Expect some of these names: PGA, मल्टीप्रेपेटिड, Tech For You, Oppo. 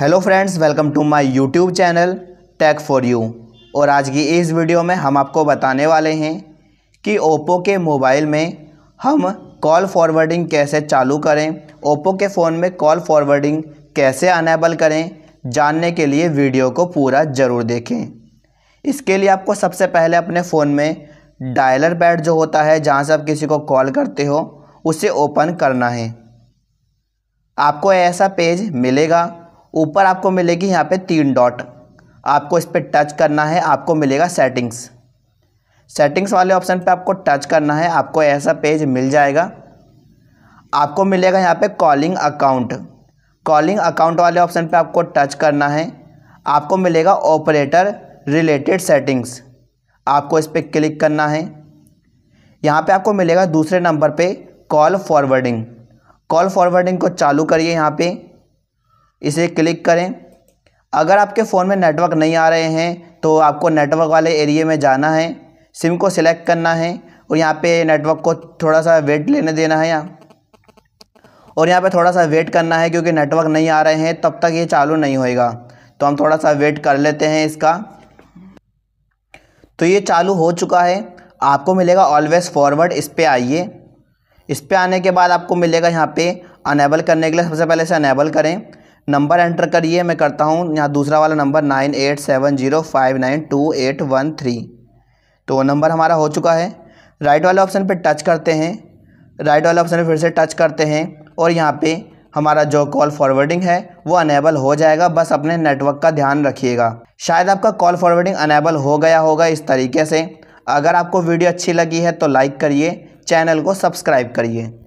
Hello friends, welcome to my YouTube channel tech for you. और आज की इस वीडियो में हम आपको बताने वाले हैं कि ओप्पो के मोबाइल में हम कॉल फॉरवर्डिंग कैसे चालू करें, ओप्पो के फ़ोन में कॉल फॉरवर्डिंग कैसे अनेबल करें। जानने के लिए वीडियो को पूरा ज़रूर देखें। इसके लिए आपको सबसे पहले अपने फ़ोन में डायलर पैड जो होता है, जहाँ से आप किसी को कॉल करते हो, उसे ओपन करना है। आपको ऐसा पेज मिलेगा। ऊपर आपको मिलेगी यहाँ पे 3 डॉट, आपको इस पर टच करना है। आपको मिलेगा सेटिंग्स, सेटिंग्स वाले ऑप्शन पे आपको टच करना है। आपको ऐसा पेज मिल जाएगा। आपको मिलेगा यहाँ पे कॉलिंग अकाउंट, कॉलिंग अकाउंट वाले ऑप्शन पे आपको टच करना है। आपको मिलेगा ऑपरेटर रिलेटेड सेटिंग्स, आपको इस पर क्लिक करना है। यहाँ पे आपको मिलेगा दूसरे नंबर पर कॉल फॉरवर्डिंग, कॉल फॉरवर्डिंग को चालू करिए, यहाँ पर इसे क्लिक करें। अगर आपके फ़ोन में नेटवर्क नहीं आ रहे हैं तो आपको नेटवर्क वाले एरिया में जाना है, सिम को सिलेक्ट करना है और यहाँ पे नेटवर्क को थोड़ा सा वेट लेने देना है। यहाँ पे थोड़ा सा वेट करना है क्योंकि नेटवर्क नहीं आ रहे हैं, तब तक ये चालू नहीं होएगा। तो हम थोड़ा सा वेट कर लेते हैं इसका। तो ये चालू हो चुका है। आपको मिलेगा ऑलवेज फॉरवर्ड, इस पर आइए। इस पर आने के बाद आपको मिलेगा यहाँ पर अनेबल करने के लिए सबसे पहले इसे अनेबल करें। नंबर एंटर करिए, मैं करता हूँ यहाँ दूसरा वाला नंबर 9870592813। तो नंबर हमारा हो चुका है। राइट वाले ऑप्शन पे टच करते हैं, राइट वाले ऑप्शन पे फिर से टच करते हैं और यहाँ पे हमारा जो कॉल फॉरवर्डिंग है वो अनेबल हो जाएगा। बस अपने नेटवर्क का ध्यान रखिएगा। शायद आपका कॉल फॉरवर्डिंग अनेबल हो गया होगा इस तरीके से। अगर आपको वीडियो अच्छी लगी है तो लाइक करिए, चैनल को सब्सक्राइब करिए।